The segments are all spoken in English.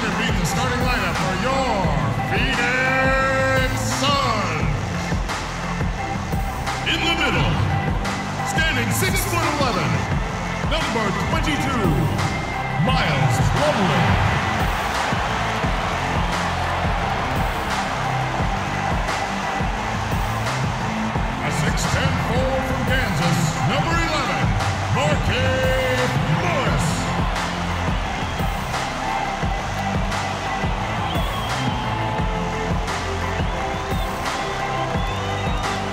to be the starting lineup for your Phoenix Suns. In the middle, standing 6'11", number 22, Miles Plumley. Number 11, Markieff Morris.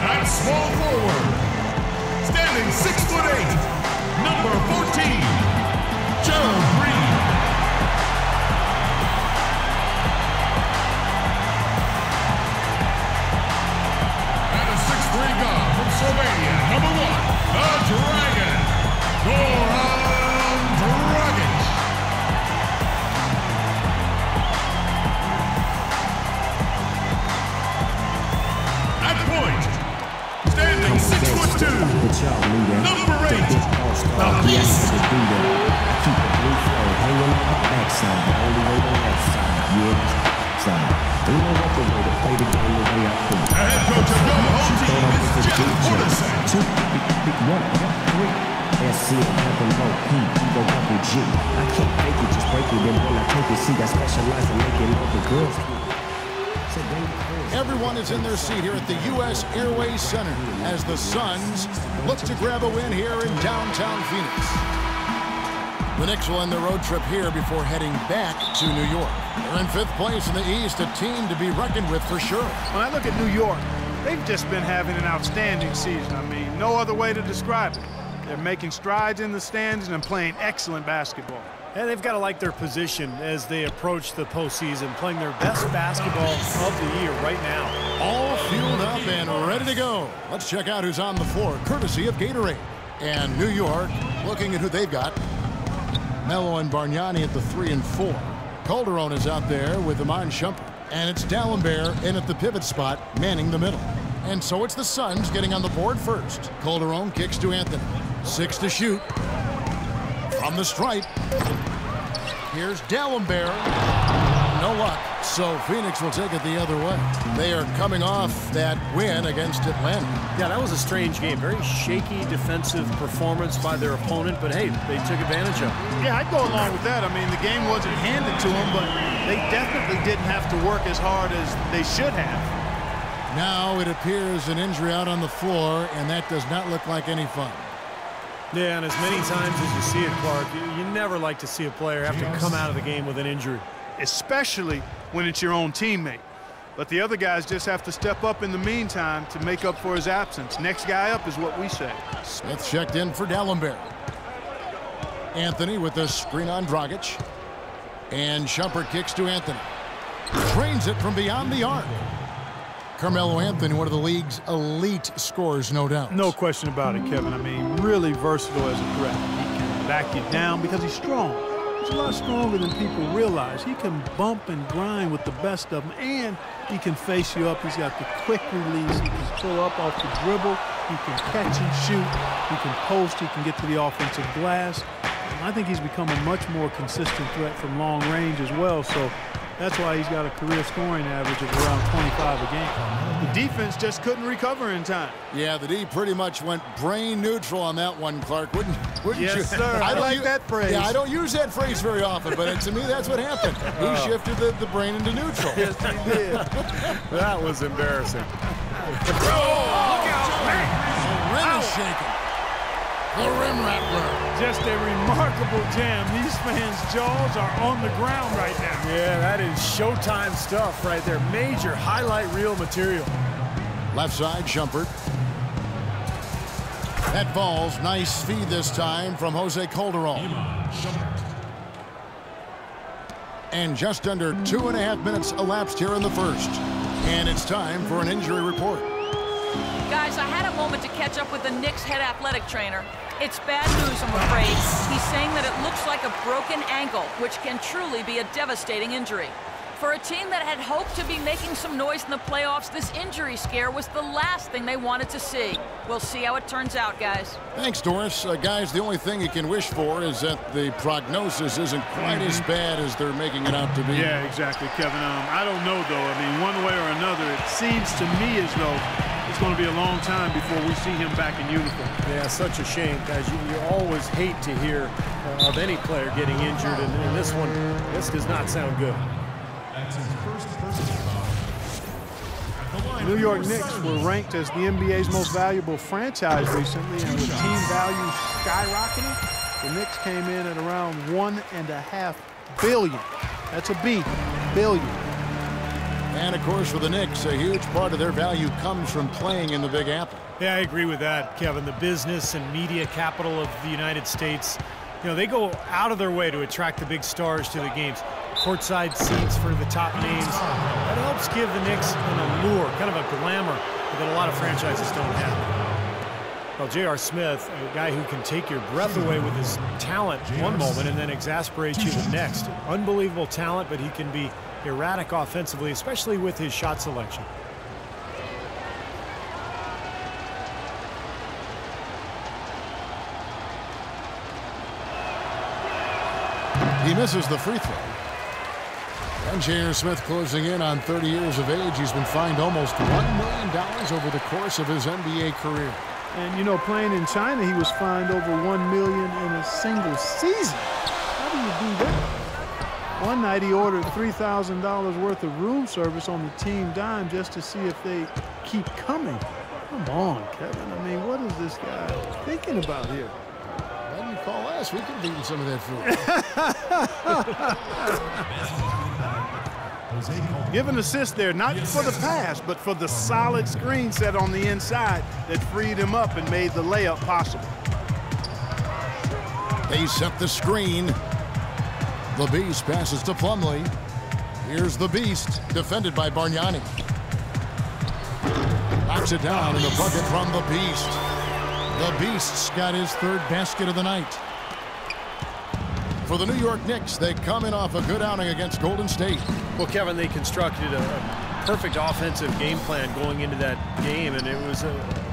At small forward, standing 6'8", number 14, Gerald Green. And a 6'3" guard from Slovenia, number 1. The Dragon, Goran Dragić. At point, standing 6'2", number 8, the Beast. Keep the blue flow hanging on the backside, the only way to left side, We don't want the way to play the game the way I think. The head coach of your home team is Jim Porterson. 2, 1, 3. SC, nothing low, P, Evo, double G. I can't fake it, just break it. And when I take it, see, I specialize in making all the girls. Everyone is in their seat here at the U.S. Airways Center as the Suns look to grab a win here in downtown Phoenix. The Knicks will end their road trip here before heading back to New York. They're in 5th place in the East, a team to be reckoned with for sure. When I look at New York, they've just been having an outstanding season. I mean, no other way to describe it. They're making strides in the standings and playing excellent basketball. And they've got to like their position as they approach the postseason, playing their best basketball of the year right now. All fueled up and ready to go. Let's check out who's on the floor, courtesy of Gatorade. And New York, looking at who they've got. Melo and Bargnani at the 3 and 4. Calderon is out there with Iman Shumpert. And it's Dalembert in at the pivot spot, manning the middle. And so it's the Suns getting on the board first. Calderon kicks to Anthony. 6 to shoot. From the stripe. Here's Dalembert. No luck. So Phoenix will take it the other way. They are coming off that win against Atlanta. Yeah, that was a strange game. Very shaky defensive performance by their opponent, but hey, they took advantage of it. Yeah, I'd go along with that. I mean, the game wasn't handed to them, but they definitely didn't have to work as hard as they should have. Now it appears an injury out on the floor, and that does not look like any fun. Yeah, and as many times as you see it, Clark, you never like to see a player have to come out of the game with an injury. Especially when it's your own teammate. But the other guys just have to step up in the meantime to make up for his absence. Next guy up is what we say. Smith checked in for Dalembert. Anthony with a screen on Dragić. And Shumpert kicks to Anthony. Trains it from beyond the arc. Carmelo Anthony, one of the league's elite scorers, no doubt. No question about it, Kevin. I mean, really versatile as a threat. He can back you down because he's strong. He's a lot stronger than people realize. He can bump and grind with the best of them, and he can face you up. He's got the quick release. He can pull up off the dribble. He can catch and shoot. He can post. He can get to the offensive glass. And I think he's become a much more consistent threat from long range as well, so that's why he's got a career scoring average of around 25 a game. The defense just couldn't recover in time. Yeah, the D pretty much went brain neutral on that one, Clark. Wouldn't you? Yes, sir. I like that phrase. Yeah, I don't use that phrase very often, but to me, that's what happened. He shifted the brain into neutral. Yes, he did. That was embarrassing. The Rim Rattler. Just a remarkable jam. These fans' jaws are on the ground right now. Yeah, that is showtime stuff right there. Major highlight reel material. Left side, Shumpert. That ball's nice feed this time from Jose Calderon. And just under 2.5 minutes elapsed here in the first. And it's time for an injury report. Guys, I had a moment to catch up with the Knicks head athletic trainer. It's bad news, I'm afraid. He's saying that it looks like a broken ankle, which can truly be a devastating injury. For a team that had hoped to be making some noise in the playoffs, this injury scare was the last thing they wanted to see. We'll see how it turns out, guys. Thanks, Doris. Guys, the only thing you can wish for is that the prognosis isn't quite as bad as they're making it out to be. Yeah, exactly, Kevin. I don't know, though. I mean, one way or another, it seems to me as though it's going to be a long time before we see him back in uniform. Yeah, such a shame, guys. You always hate to hear of any player getting injured, and this one, this does not sound good. That's his first personal foul. New York Knicks were ranked as the NBA's most valuable franchise recently, and with team value skyrocketing, the Knicks came in at around $1.5 billion. That's a B, billion. And of course, for the Knicks, a huge part of their value comes from playing in the Big Apple. Yeah, I agree with that, Kevin. The business and media capital of the United States, you know, they go out of their way to attract the big stars to the games. Courtside seats for the top names. That helps give the Knicks an allure, kind of a glamour that a lot of franchises don't have. Well, J.R. Smith, a guy who can take your breath away with his talent one moment and then exasperate you the next. Unbelievable talent, but he can be erratic offensively, especially with his shot selection. He misses the free throw. And J.R. Smith closing in on 30 years of age. He's been fined almost $1 million over the course of his NBA career. And, you know, playing in China, he was fined over $1 million in a single season. How do you do that? One night he ordered $3,000 worth of room service on the team dime just to see if they keep coming. Come on, Kevin. I mean, what is this guy thinking about here? Why do you call us? We can beat some of that food. Give an assist there, not for the pass, but for the solid screen set on the inside that freed him up and made the layup possible. They set the screen. The Beast passes to Plumley. Here's the Beast, defended by Bargnani. Knocks it down in the bucket from the Beast. The Beast's got his third basket of the night. For the New York Knicks, they come in off a good outing against Golden State. Well, Kevin, they constructed a perfect offensive game plan going into that game, and it was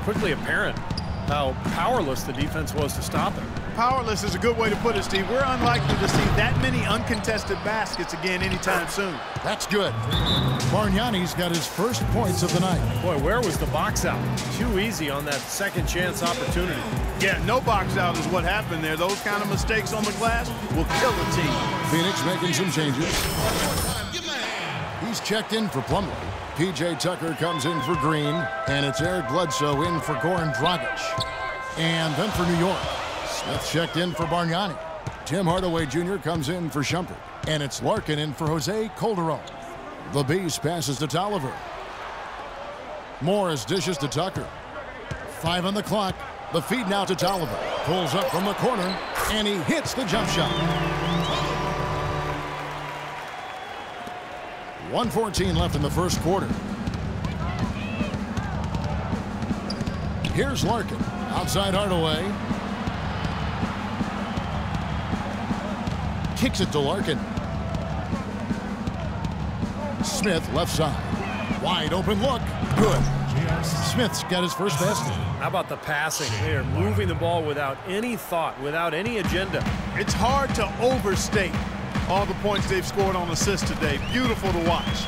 quickly apparent how powerless the defense was to stop them. Powerless is a good way to put it, Steve. We're unlikely to see that many uncontested baskets again anytime soon. That's good. Bargnani's got his first points of the night. Boy, where was the box out? Too easy on that second chance opportunity. Yeah, no box out is what happened there. Those kind of mistakes on the glass will kill the team. Phoenix making some changes. He's checked in for Plumlee. P.J. Tucker comes in for Green, and it's Eric Bledsoe in for Goran Dragić. And then for New York, Smith checked in for Bargnani. Tim Hardaway Jr. comes in for Shumpert. And it's Larkin in for Jose Calderon. The Beast passes to Tolliver. Morris dishes to Tucker. 5 on the clock. The feed now to Tolliver. Pulls up from the corner, and he hits the jump shot. 1:14 left in the first quarter. Here's Larkin. Outside Hardaway. Kicks it to Larkin. Smith left side. Wide open look. Good. Smith's got his first basket. How about the passing there? Moving the ball without any thought, without any agenda. It's hard to overstate all the points they've scored on assists today. Beautiful to watch.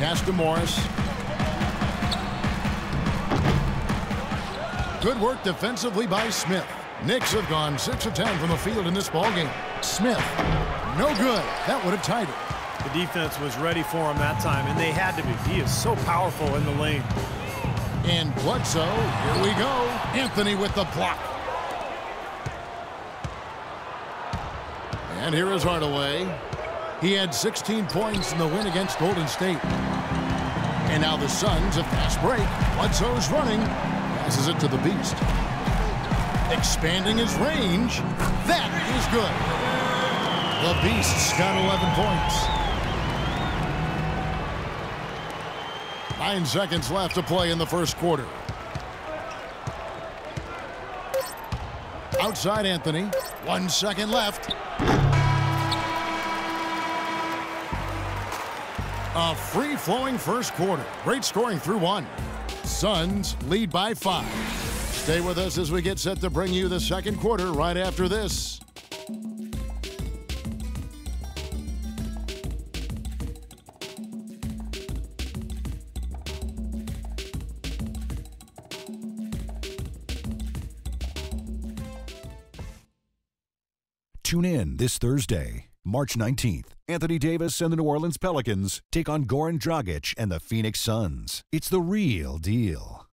Pass to Morris. Good work defensively by Smith. Knicks have gone 6 of 10 from the field in this ballgame. Smith, no good. That would have tied it. The defense was ready for him that time, and they had to be. He is so powerful in the lane. And Bledsoe, here we go. Anthony with the block. And here is Hardaway. He had 16 points in the win against Golden State. And now the Suns, a fast break. Bledsoe's running. Passes it to the Beast. Expanding his range. That is good. The Beast's got 11 points. 9 seconds left to play in the first quarter. Outside Anthony. 1 second left. A free-flowing first quarter. Great scoring through one. Suns lead by 5. Stay with us as we get set to bring you the second quarter right after this. Tune in this Thursday, March 19th. Anthony Davis and the New Orleans Pelicans take on Goran Dragić and the Phoenix Suns. It's the real deal.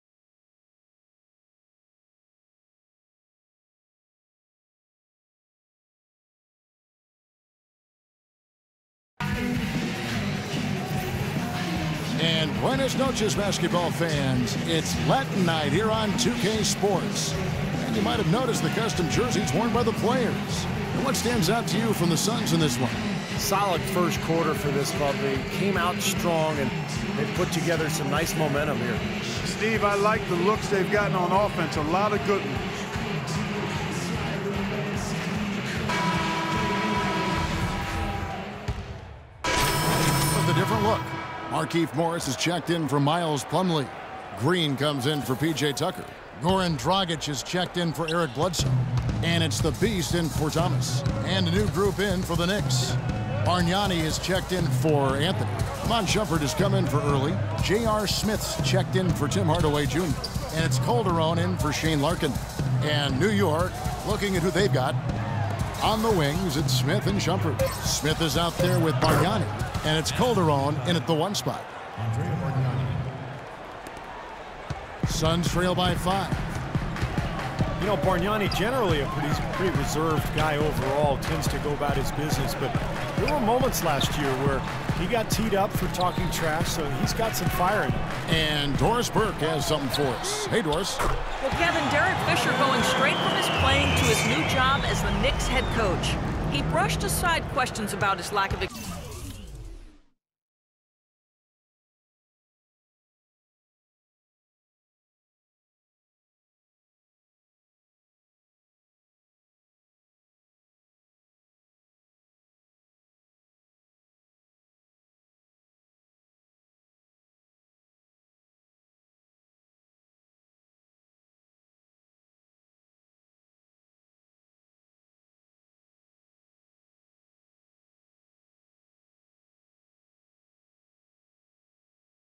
And buenas noches, basketball fans. It's Latin night here on 2K Sports. And you might have noticed the custom jerseys worn by the players. And what stands out to you from the Suns in this one? Solid first quarter for this club. They came out strong and they put together some nice momentum here. Steve, I like the looks they've gotten on offense. A lot of good ones. With a different look. Markieff Morris is checked in for Miles Plumley. Green comes in for P.J. Tucker. Goran Dragić is checked in for Eric Bledsoe. And it's the Beast in for Thomas. And a new group in for the Knicks. Bargnani is checked in for Anthony. Iman Shumpert has come in for early. J.R. Smith's checked in for Tim Hardaway Jr. And it's Calderon in for Shane Larkin. And New York, looking at who they've got. On the wings, it's Smith and Shumpert. Smith is out there with Bargnani. And it's Calderon in at the one spot. Suns trail by 5. You know, Bargnani, generally a pretty reserved guy overall, tends to go about his business, but there were moments last year where he got teed up for talking trash, so he's got some fire in him. And Doris Burke has something for us. Hey, Doris. Well, Kevin, Derek Fisher going straight from his playing to his new job as the Knicks head coach. He brushed aside questions about his lack of experience.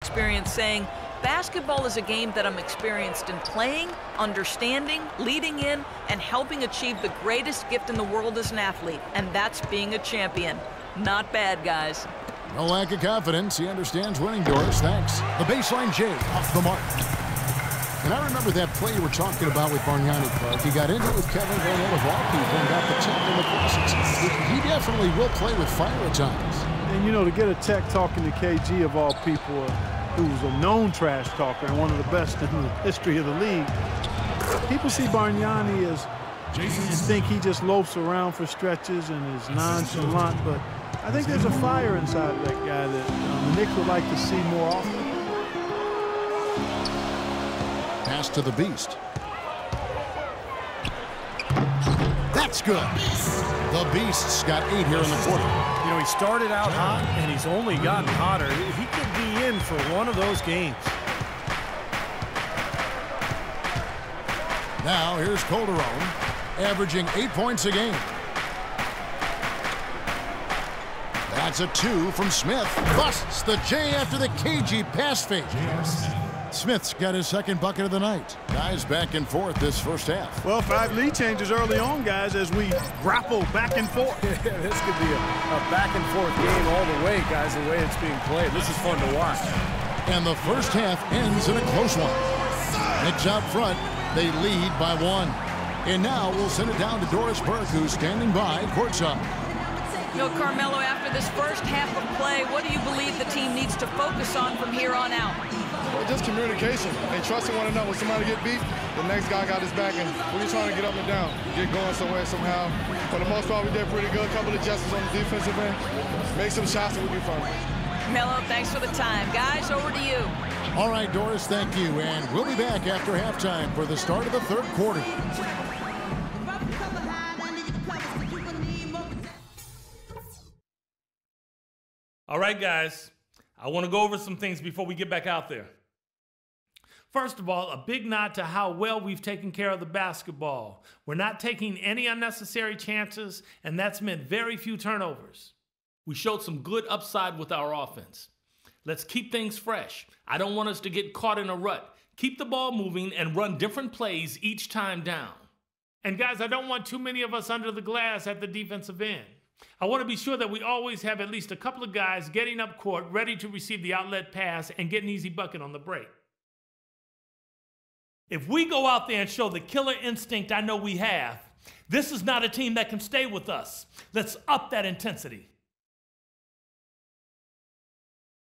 Experience, saying basketball is a game that I'm experienced in playing, understanding, leading in, and helping achieve the greatest gift in the world as an athlete, and that's being a champion. Not bad, guys. No lack of confidence. He understands winning, Doris. Thanks. The baseline J off the mark. And I remember that play you were talking about with Bargnani, Clark. He got into it with Kevin Garnett of all people and got the tech in the process. He definitely will play with fire at times. And, you know, to get a tech talking to KG of all people, who's a known trash talker and one of the best in the history of the league. People see Bargnani as, think he just loafs around for stretches and is nonchalant, but I think there's a fire inside of that guy that the Knicks would like to see more often. Pass to the Beast. That's good. The Beast's got 8 here in the quarter. You know, he started out hot, and he's only gotten hotter. If he could be in for one of those games. Now, here's Calderon, averaging 8 points a game. That's a 2 from Smith. Busts the J after the KG pass fake. Smith's got his second bucket of the night. Guys back and forth this first half. Well, 5 lead changes early on, guys, as we grapple back and forth. This could be a back and forth game all the way, guys, the way it's being played. This is fun to watch. And the first half ends in a close one. Knicks out front. They lead by 1. And now we'll send it down to Doris Burke, who's standing by courtside. You know, Carmelo, after this first half of play, what do you believe the team needs to focus on from here on out? Well, just communication and trusting one another. When somebody get beat, the next guy got his back, and we're just trying to get up and down, get going somewhere somehow. For the most part, we did pretty good. A couple of adjustments on the defensive end. Make some shots, and we'll be fine. Melo, thanks for the time. Guys, over to you. All right, Doris, thank you. And we'll be back after halftime for the start of the third quarter. All right, guys. I want to go over some things before we get back out there. First of all, a big nod to how well we've taken care of the basketball. We're not taking any unnecessary chances, and that's meant very few turnovers. We showed some good upside with our offense. Let's keep things fresh. I don't want us to get caught in a rut. Keep the ball moving and run different plays each time down. And guys, I don't want too many of us under the glass at the defensive end. I want to be sure that we always have at least a couple of guys getting up court, ready to receive the outlet pass and get an easy bucket on the break. If we go out there and show the killer instinct I know we have, this is not a team that can stay with us. Let's up that intensity.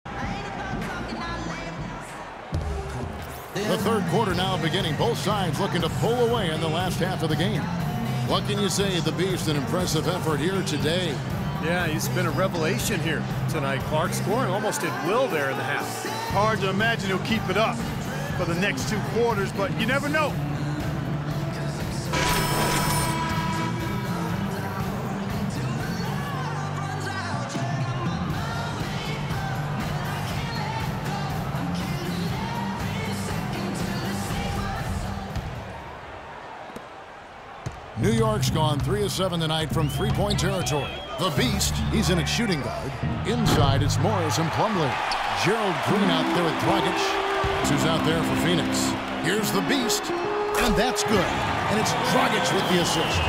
The third quarter now beginning. Both sides looking to pull away in the last half of the game. What can you say? The Beast, an impressive effort here today. Yeah, he's been a revelation here tonight. Clark scoring almost at will there in the half. Hard to imagine he'll keep it up for the next two quarters, but you never know. New York's gone 3 of 7 tonight from three-point territory. The Beast, he's in at shooting guard. Inside, it's Morris and Plumley. Gerald Green out there with Dragić, who's out there for Phoenix. Here's the Beast, and that's good. And it's Dragić with the assist.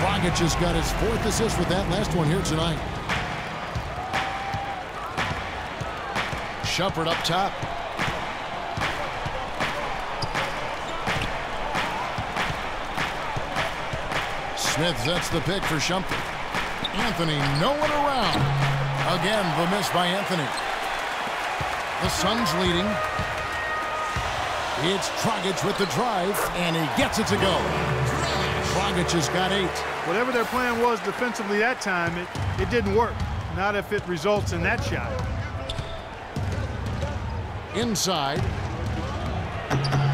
Dragić has got his 4th assist with that last one here tonight. Shumpert up top. Smith sets the pick for Shumpert. Anthony, no one around. Again, the miss by Anthony. The Suns leading. It's Dragić with the drive, and he gets it to go. Dragić has got 8. Whatever their plan was defensively that time, it didn't work. Not if it results in that shot. Inside.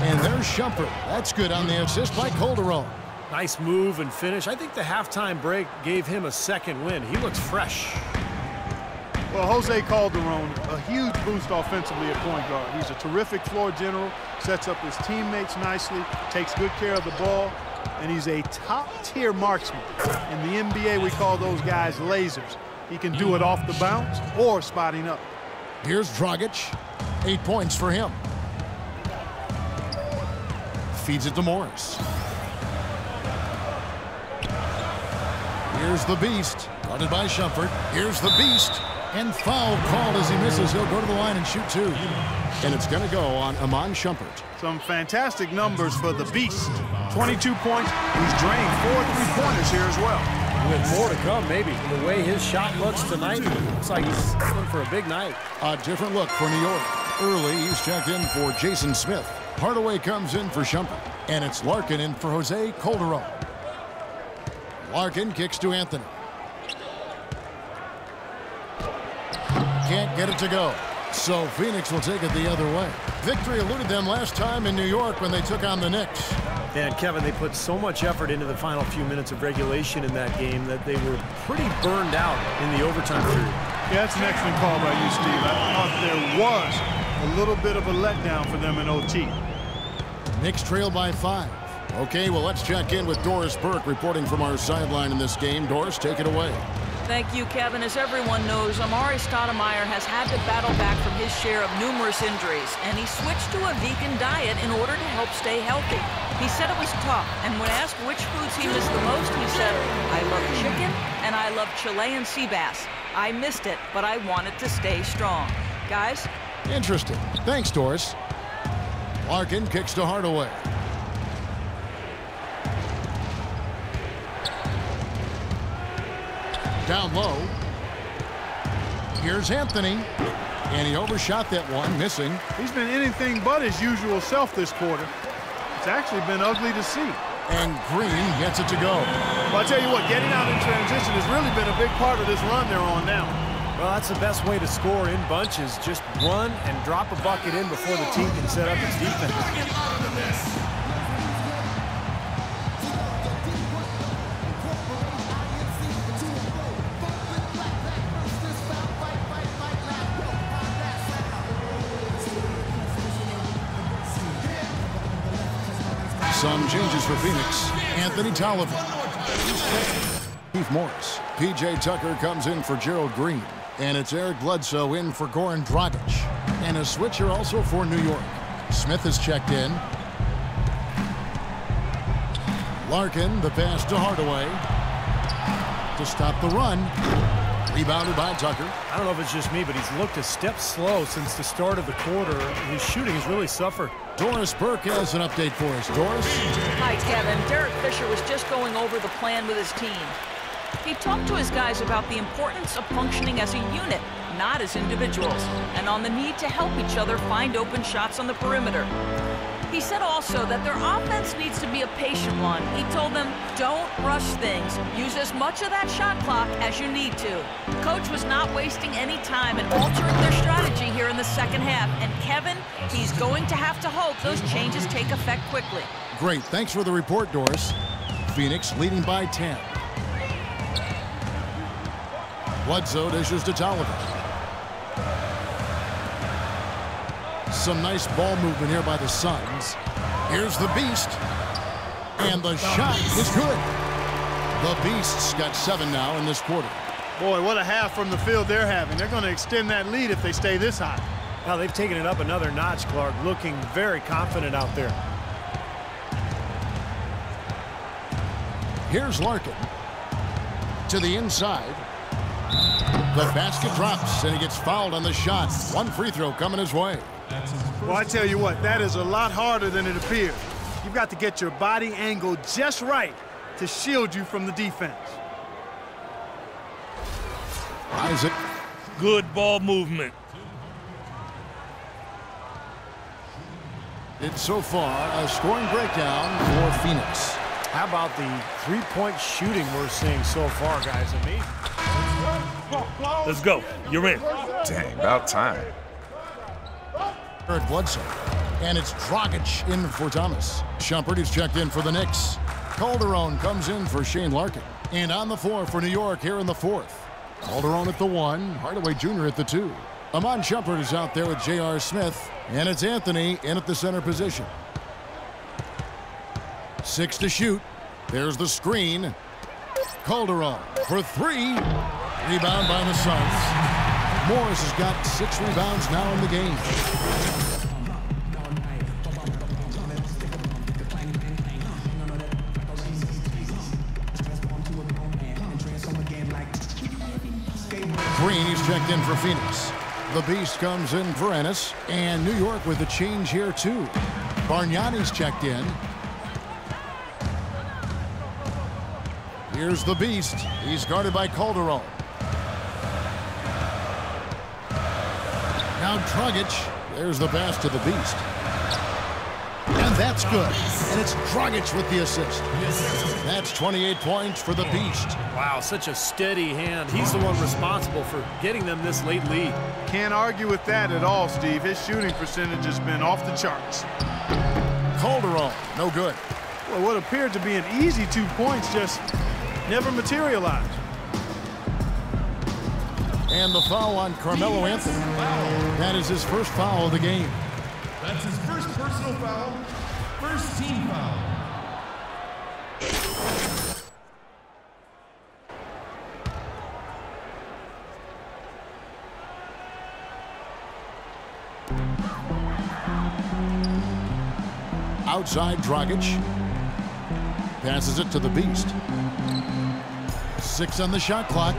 And there's Shumpert. That's good on the assist by Calderon. Nice move and finish. I think the halftime break gave him a second win. He looks fresh. Well, Jose Calderon, a huge boost offensively at point guard. He's a terrific floor general, sets up his teammates nicely, takes good care of the ball, and he's a top-tier marksman. In the NBA, we call those guys lasers. He can do it off the bounce or spotting up. Here's Dragić. 8 points for him. Feeds it to Morris. Here's the Beast, guarded by Shumpert. Here's the Beast, and foul called as he misses. He'll go to the line and shoot 2. And it's going to go on Iman Shumpert. Some fantastic numbers for the Beast. 22 points. He's drained 4 3-pointers here as well. With more to come, maybe. The way his shot looks tonight, looks like he's looking for a big night. A different look for New York. Early, he's checked in for Jason Smith. Hardaway comes in for Shumpert. And it's Larkin in for Jose Calderon. Larkin kicks to Anthony. Can't get it to go. So Phoenix will take it the other way. Victory eluded them last time in New York when they took on the Knicks. And Kevin, they put so much effort into the final few minutes of regulation in that game that they were pretty burned out in the overtime period. Yeah, that's an excellent call by you, Steve. I thought there was a little bit of a letdown for them in OT. Knicks trail by 5. Okay, well, let's check in with Doris Burke reporting from our sideline in this game. Doris, take it away. Thank you, Kevin. As everyone knows, Amari Stoudemire has had to battle back from his share of numerous injuries, and he switched to a vegan diet in order to help stay healthy. He said it was tough, and when asked which foods he missed the most, he said, I love chicken and I love Chilean sea bass. I missed it, but I wanted to stay strong. Guys? Interesting. Thanks, Doris. Larkin kicks to Hardaway. Down low. Here's Anthony, and he overshot that one, missing. He's been anything but his usual self this quarter. It's actually been ugly to see. And Green gets it to go. Well, I tell you what, getting out in transition has really been a big part of this run they're on now. Well, that's the best way to score in bunches. Just run and drop a bucket in before the team can set up its defense. Some changes for Phoenix. Anthony Tolliver. Markieff Morris. P.J. Tucker comes in for Gerald Green. And it's Eric Bledsoe in for Goran Dragić. And a switcher also for New York. Smith has checked in. Larkin, the pass to Hardaway. To stop the run. Rebounded by Tucker. I don't know if it's just me, but he's looked a step slow since the start of the quarter. His shooting has really suffered. Doris Burke has an update for us. Doris? Hi, Kevin. Derek Fisher was just going over the plan with his team. He talked to his guys about the importance of functioning as a unit, not as individuals, and on the need to help each other find open shots on the perimeter. He said also that their offense needs to be a patient one. He told them, don't rush things. Use as much of that shot clock as you need to. Coach was not wasting any time and altering their strategy here in the second half. And Kevin, he's going to have to hope those changes take effect quickly. Great. Thanks for the report, Doris. Phoenix leading by 10. Bledsoe dishes to Tolliver. Some nice ball movement here by the Suns. Here's the Beast. And the shot is good. The Beast's got 7 now in this quarter. Boy, what a half from the field they're having. They're going to extend that lead if they stay this high. Now they've taken it up another notch, Clark, looking very confident out there. Here's Larkin. To the inside. The basket drops, and he gets fouled on the shot. One free throw coming his way. Well, I tell you what, that is a lot harder than it appears. You've got to get your body angle just right to shield you from the defense. Isaac. Good ball movement. It's so far a scoring breakdown for Phoenix. How about the three-point shooting we're seeing so far, guys? Let's go. You're in. Dang, about time. Bledsoe. And it's Dragić in for Thomas. Shumpert is checked in for the Knicks. Calderon comes in for Shane Larkin. And on the floor for New York here in the fourth. Calderon at the 1, Hardaway Jr. at the 2. Iman Shumpert is out there with J.R. Smith. And it's Anthony in at the center position. 6 to shoot. There's the screen. Calderon for 3. Rebound by the Suns. Morris has got 6 rebounds now in the game. Green is checked in for Phoenix. The Beast comes in for Ennis. And New York with a change here, too. Bargnani's checked in. Here's the Beast. He's guarded by Calderon. Now Dragić, there's the pass to the Beast. And that's good. And it's Dragić with the assist. That's 28 points for the Beast. Wow, such a steady hand. He's the one responsible for getting them this late lead. Can't argue with that at all, Steve. His shooting percentage has been off the charts. Calderon, no good. Well, what appeared to be an easy 2 points just never materialized. And the foul on Carmelo Anthony. That is his first foul of the game. That's his first personal foul, first team foul. Outside Dragić. Passes it to the Beast. 6 on the shot clock.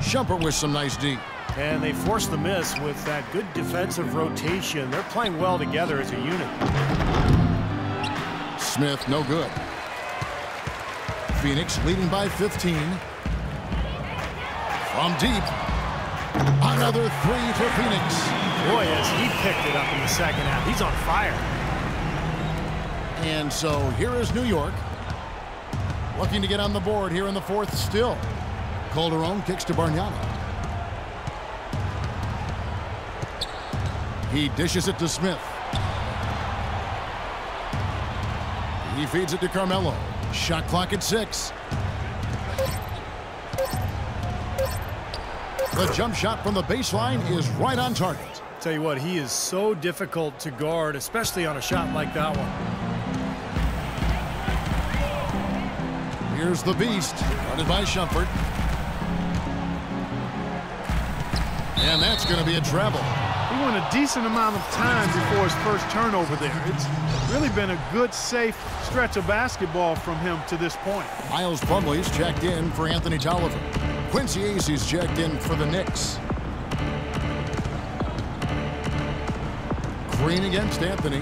Shumpert with some nice D. And they forced the miss with that good defensive rotation. They're playing well together as a unit. Smith, no good. Phoenix leading by 15. From deep. Another 3 for Phoenix. Boy, as he picked it up in the second half. He's on fire. And so here is New York. Looking to get on the board here in the fourth still. Calderon kicks to Bargnani. He dishes it to Smith. He feeds it to Carmelo. Shot clock at 6. The jump shot from the baseline is right on target. Tell you what, he is so difficult to guard, especially on a shot like that one. Here's the beast, guarded by Shumpert. And that's going to be a travel. He went a decent amount of time before his first turnover there. It's really been a good, safe stretch of basketball from him to this point. Miles Plumley's checked in for Anthony Tolliver. Quincy Acey's checked in for the Knicks. Green against Anthony.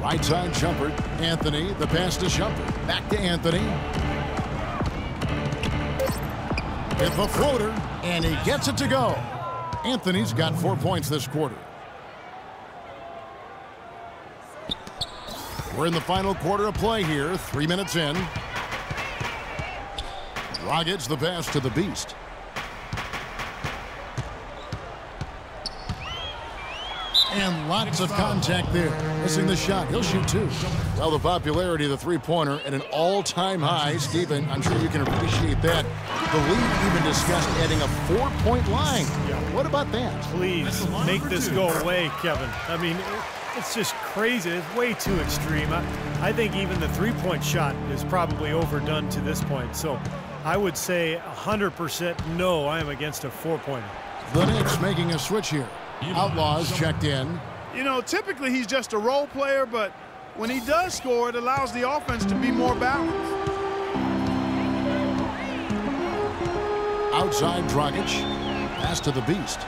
Right side Shumpert. Anthony, the pass to Shumpert. Back to Anthony. With the floater, and he gets it to go. Anthony's got 4 points this quarter. We're in the final quarter of play here, 3 minutes in. Dragić the pass to the beast. And lots of contact there. Missing the shot. He'll shoot two. Well, the popularity of the three-pointer at an all-time high. Stephen, I'm sure you can appreciate that. The league even discussed adding a four-point line. What about that? Please make this go away, Kevin. I mean, it's just crazy. It's way too extreme. I think even the three-point shot is probably overdone to this point. So I would say 100% no, I am against a four-pointer. The Knicks making a switch here. Outlaws checked in. You know, typically he's just a role player, but when he does score, it allows the offense to be more balanced. Outside Dragić. Pass to the beast.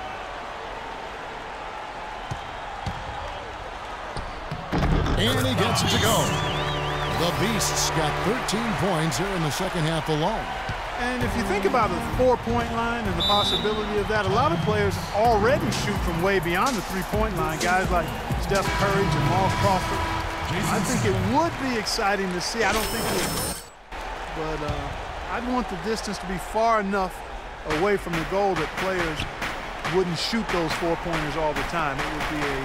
And he gets it to go. The beast's got 13 points here in the second half alone. And if you think about a four-point line and the possibility of that, a lot of players already shoot from way beyond the three-point line. Guys like Steph Curry, Jamal Crawford. I think it would be exciting to see. I don't think it would. But I'd want the distance to be far enough away from the goal that players wouldn't shoot those four-pointers all the time. It would be a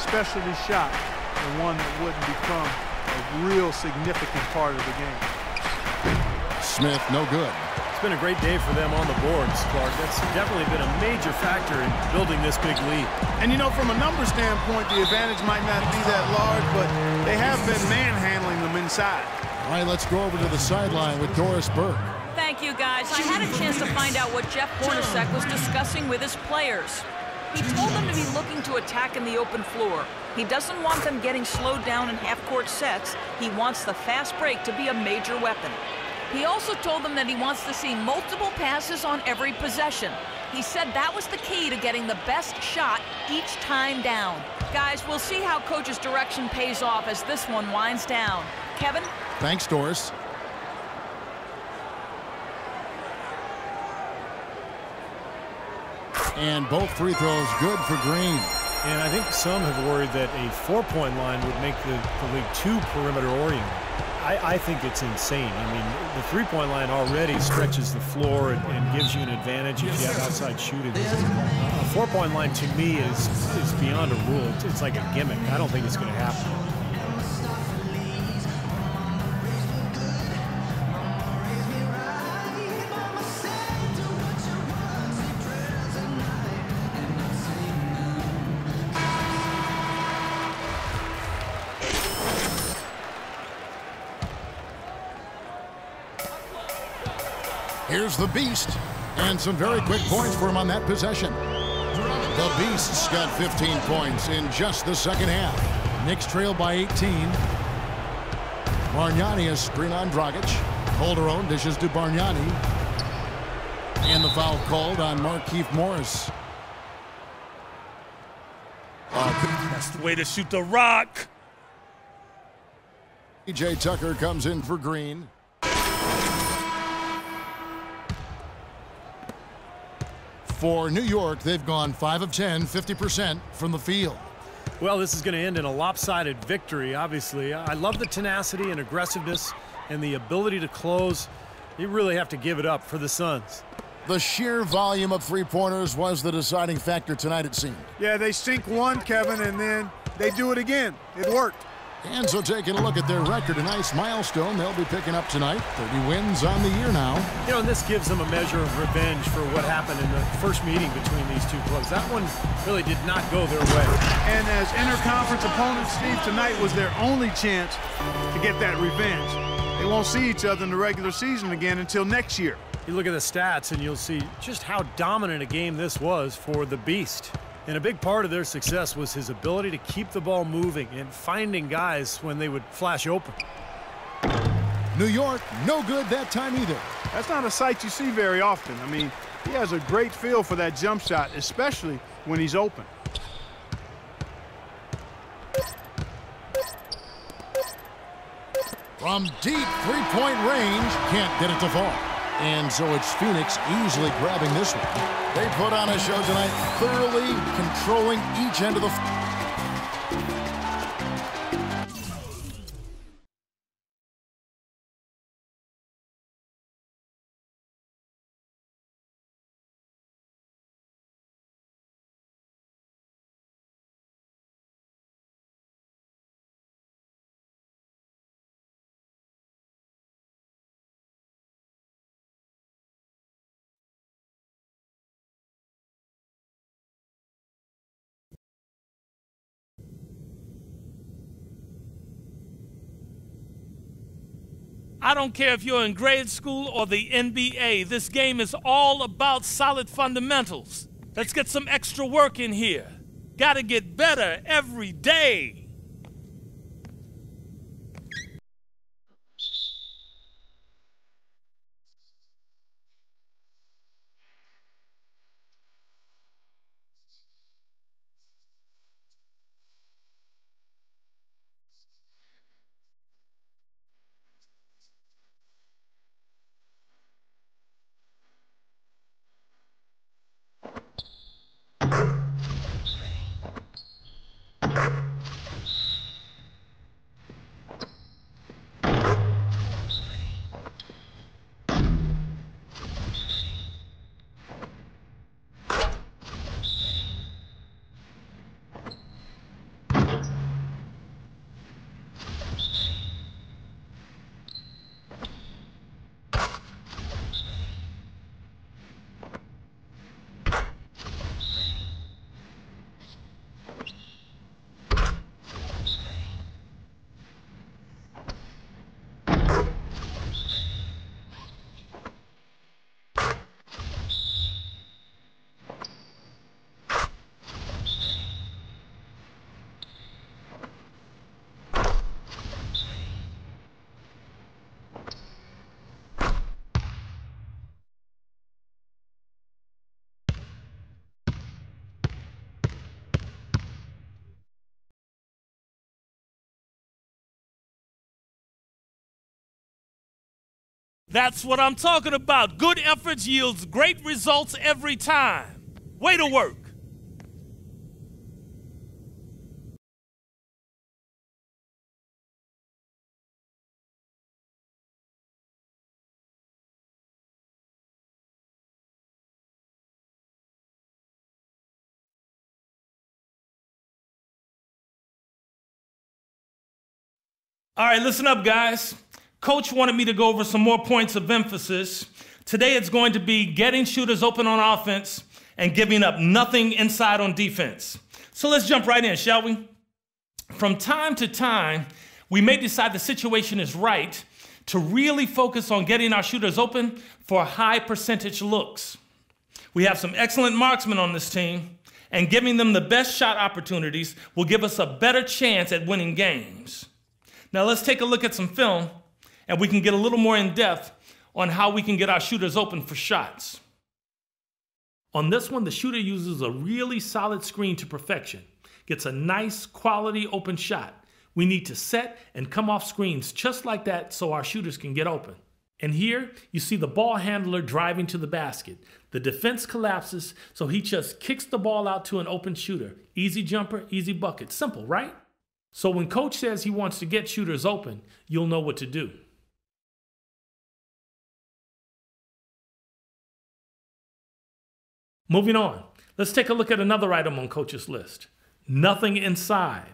specialty shot, and one that wouldn't become a real significant part of the game. Smith, no good. It's been a great day for them on the boards, Clark. That's definitely been a major factor in building this big lead. And, you know, from a number standpoint, the advantage might not be that large, but they have been manhandling them inside. All right, let's go over to the sideline with Doris Burke. Thank you, guys. I had a chance to find out what Jeff Hornacek was discussing with his players. He told them to be looking to attack in the open floor. He doesn't want them getting slowed down in half-court sets. He wants the fast break to be a major weapon. He also told them that he wants to see multiple passes on every possession. He said that was the key to getting the best shot each time down. Guys, we'll see how coach's direction pays off as this one winds down. Kevin? Thanks, Doris. And both free throws good for Green. And I think some have worried that a four-point line would make the league too perimeter-oriented. I think it's insane. I mean, the three-point line already stretches the floor and gives you an advantage if you have outside shooting. A four-point line, to me, is beyond a rule. It's like a gimmick. I don't think it's going to happen. Here's the beast, and some very quick points for him on that possession. The beast's got 15 points in just the second half. Knicks trail by 18. Bargnani has screen on Dragić. Calderon dishes to Bargnani, and the foul called on Markieff Morris. That's the way to shoot the rock. P.J. Tucker comes in for Green. For New York, they've gone 5 of 10, 50% from the field. Well, this is going to end in a lopsided victory, obviously. I love the tenacity and aggressiveness and the ability to close. You really have to give it up for the Suns. The sheer volume of three-pointers was the deciding factor tonight, it seemed. Yeah, they sink one, Kevin, and then they do it again. It worked. And so taking a look at their record, a nice milestone they'll be picking up tonight. 30 wins on the year now. You know, and this gives them a measure of revenge for what happened in the first meeting between these two clubs. That one really did not go their way. And as interconference opponents, Steve, tonight was their only chance to get that revenge. They won't see each other in the regular season again until next year. You look at the stats and you'll see just how dominant a game this was for the Beast. And a big part of their success was his ability to keep the ball moving and finding guys when they would flash open. New York, no good that time either. That's not a sight you see very often. I mean, he has a great feel for that jump shot, especially when he's open. From deep three-point range, can't get it to fall. And so it's Phoenix easily grabbing this one. They put on a show tonight, thoroughly controlling each end of the floor. I don't care if you're in grade school or the NBA. This game is all about solid fundamentals. Let's get some extra work in here. Gotta get better every day. That's what I'm talking about. Good efforts yields great results every time. Way to work. All right, listen up, guys. Coach wanted me to go over some more points of emphasis. Today it's going to be getting shooters open on offense and giving up nothing inside on defense. So let's jump right in, shall we? From time to time, we may decide the situation is right to really focus on getting our shooters open for high percentage looks. We have some excellent marksmen on this team, and giving them the best shot opportunities will give us a better chance at winning games. Now let's take a look at some film, and we can get a little more in depth on how we can get our shooters open for shots. On this one, the shooter uses a really solid screen to perfection. Gets a nice quality open shot. We need to set and come off screens just like that so our shooters can get open. And here you see the ball handler driving to the basket. The defense collapses, so he just kicks the ball out to an open shooter. Easy jumper, easy bucket. Simple, right? So when coach says he wants to get shooters open, you'll know what to do. Moving on, let's take a look at another item on coach's list. Nothing inside.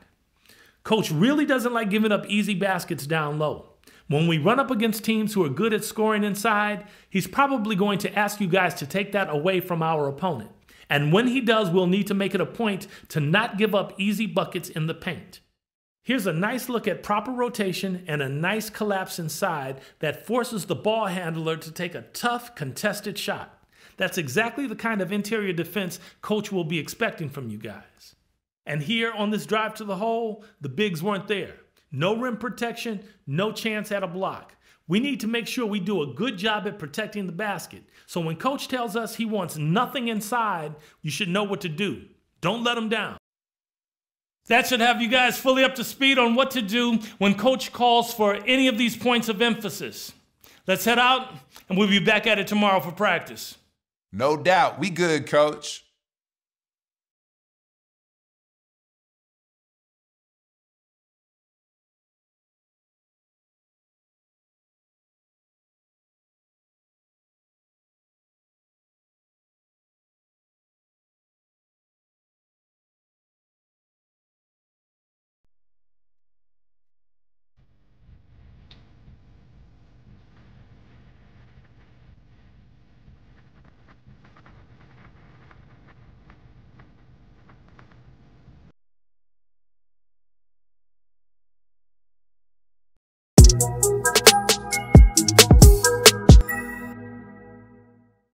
Coach really doesn't like giving up easy baskets down low. When we run up against teams who are good at scoring inside, he's probably going to ask you guys to take that away from our opponent. And when he does, we'll need to make it a point to not give up easy buckets in the paint. Here's a nice look at proper rotation and a nice collapse inside that forces the ball handler to take a tough, contested shot. That's exactly the kind of interior defense Coach will be expecting from you guys. And here on this drive to the hole, the bigs weren't there. No rim protection, no chance at a block. We need to make sure we do a good job at protecting the basket. So when Coach tells us he wants nothing inside, you should know what to do. Don't let him down. That should have you guys fully up to speed on what to do when Coach calls for any of these points of emphasis. Let's head out, and we'll be back at it tomorrow for practice. No doubt. We good, Coach.